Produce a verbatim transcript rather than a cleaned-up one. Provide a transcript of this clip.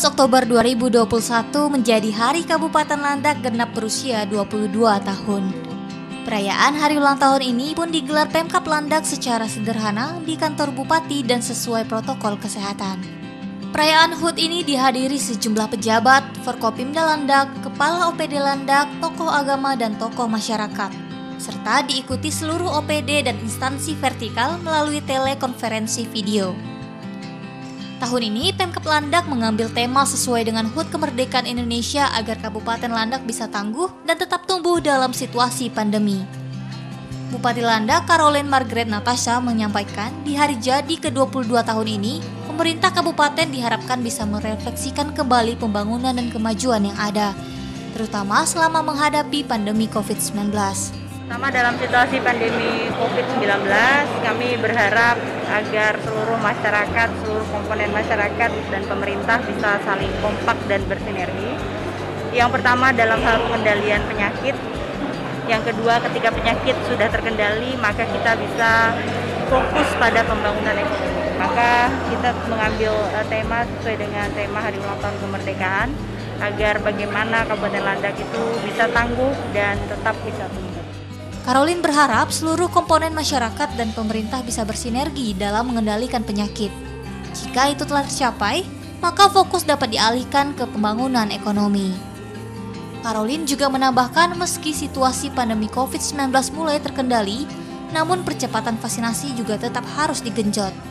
tujuh belas Oktober dua ribu dua puluh satu menjadi Hari Kabupaten Landak genap berusia dua puluh dua tahun. Perayaan hari ulang tahun ini pun digelar Pemkab Landak secara sederhana di kantor Bupati dan sesuai protokol kesehatan. Perayaan H U T ini dihadiri sejumlah pejabat, Forkopimda Landak, Kepala O P D Landak, tokoh agama dan tokoh masyarakat, serta diikuti seluruh O P D dan instansi vertikal melalui telekonferensi video. Tahun ini Pemkab Landak mengambil tema sesuai dengan H U T kemerdekaan Indonesia agar Kabupaten Landak bisa tangguh dan tetap tumbuh dalam situasi pandemi. Bupati Landak Karolin Margret Natasa menyampaikan di hari jadi ke dua puluh dua tahun ini, pemerintah kabupaten diharapkan bisa merefleksikan kembali pembangunan dan kemajuan yang ada, terutama selama menghadapi pandemi covid sembilan belas. Sama dalam situasi pandemi covid sembilan belas, kami berharap agar seluruh masyarakat, seluruh komponen masyarakat dan pemerintah bisa saling kompak dan bersinergi. Yang pertama dalam hal pengendalian penyakit, yang kedua, ketika penyakit sudah terkendali, maka kita bisa fokus pada pembangunan ekonomi. Maka kita mengambil tema sesuai dengan tema Hari Ulang Tahun Kemerdekaan, agar bagaimana Kabupaten Landak itu bisa tangguh dan tetap bisa tumbuh. Karolin berharap seluruh komponen masyarakat dan pemerintah bisa bersinergi dalam mengendalikan penyakit. Jika itu telah tercapai, maka fokus dapat dialihkan ke pembangunan ekonomi. Karolin juga menambahkan meski situasi pandemi covid sembilan belas mulai terkendali, namun percepatan vaksinasi juga tetap harus digenjot.